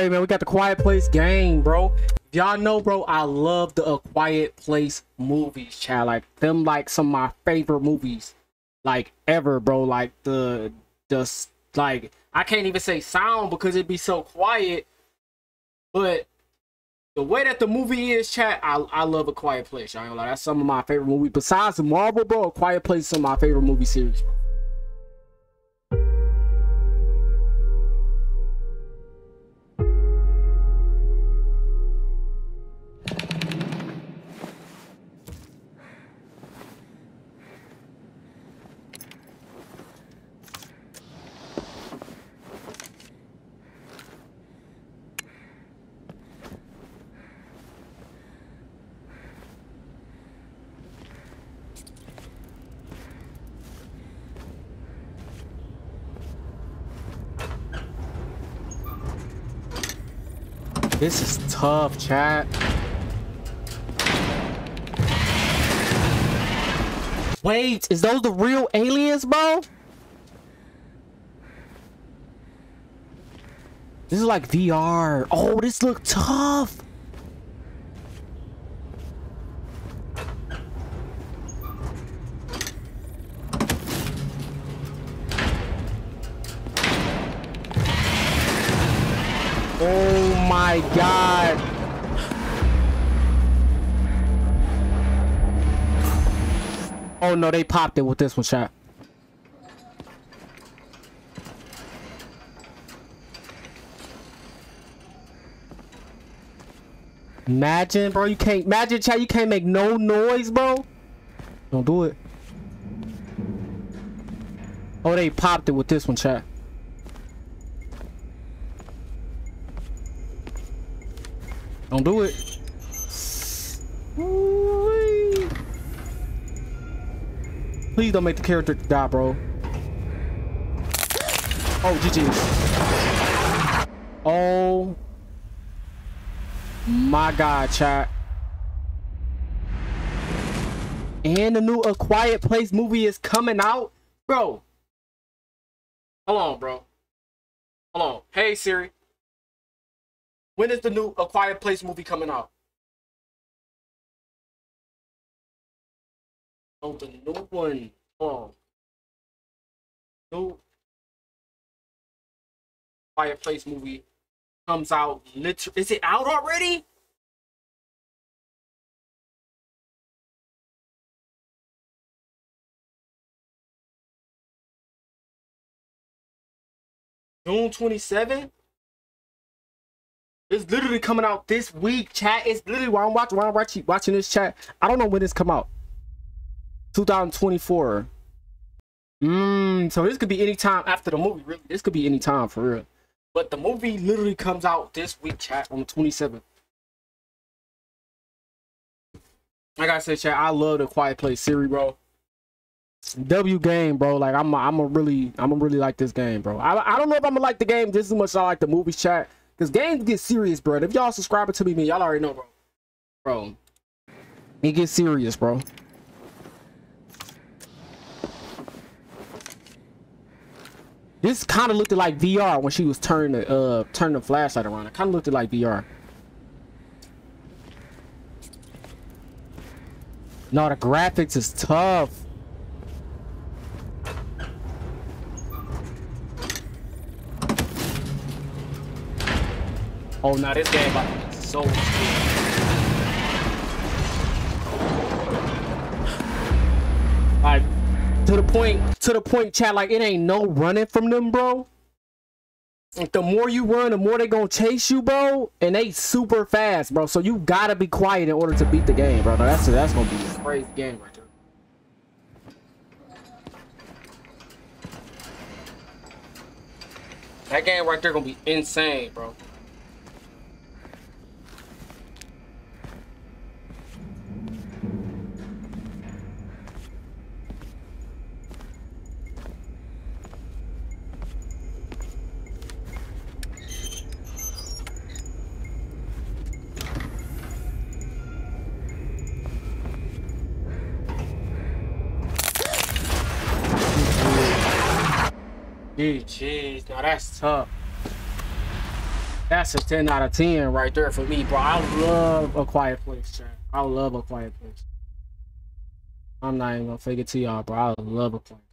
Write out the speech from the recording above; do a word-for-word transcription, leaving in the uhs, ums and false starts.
Hey man, we got the Quiet Place gang, bro. Y'all know, bro, I love the uh, Quiet Place movies, child. Like them, like some of my favorite movies, like ever, bro. Like the the like I can't even say sound because it'd be so quiet, but the way that the movie is, chat, I I love A Quiet Place. Y'all like that's some of my favorite movies besides the Marvel, bro. A Quiet Place is some of my favorite movie series, bro. This is tough, chat. Wait, is those the real aliens, bro? This is like V R. Oh, this look tough. Oh my God. Oh no, they popped it with this one, shot. Imagine, bro, you can't imagine, chat, you can't make no noise, bro. Don't do it. Oh, they popped it with this one, chat. Don't do it. Please don't make the character die, bro. Oh, G G. Oh my God, chat. And the new A Quiet Place movie is coming out, bro. Hold on, bro. Hold on. Hey, Siri. When is the new A Quiet Place movie coming out? Oh, the new one. Oh. New Quiet Place movie comes out literally. Is it out already? June twenty-seventh? It's literally coming out this week, chat. It's literally while I'm watching, while I'm watching, watching this, chat. I don't know when this come out. twenty twenty-four. Mmm. So this could be any time after the movie. Really, this could be any time for real. But the movie literally comes out this week, chat, on the twenty-seventh. Like I said, chat, I love the Quiet Place series, bro. W game, bro. Like I'm, a, I'm a really, I'm a really like this game, bro. I, I don't know if I'm gonna like the game just as much as I like the movies, chat. Because games get serious, bro. If y'all subscribing to me, man, y'all already know, bro. Bro. It gets serious, bro. This kind of looked like V R when she was turning the, uh, turning the flashlight around. It kind of looked like V R. No, the graphics is tough. Oh, now this game about to be so scary. Like, to the point, to the point, chat, like, it ain't no running from them, bro. Like, the more you run, the more they gonna chase you, bro. And they super fast, bro. So you gotta be quiet in order to beat the game, bro. Now, that's, that's gonna be a crazy game right there. That game right there gonna be insane, bro. Jeez, now that's tough. That's a ten out of ten right there for me, bro. I love A Quiet Place, chat. I love A Quiet Place. I'm not even gonna fake it to y'all, bro. I love A Quiet Place.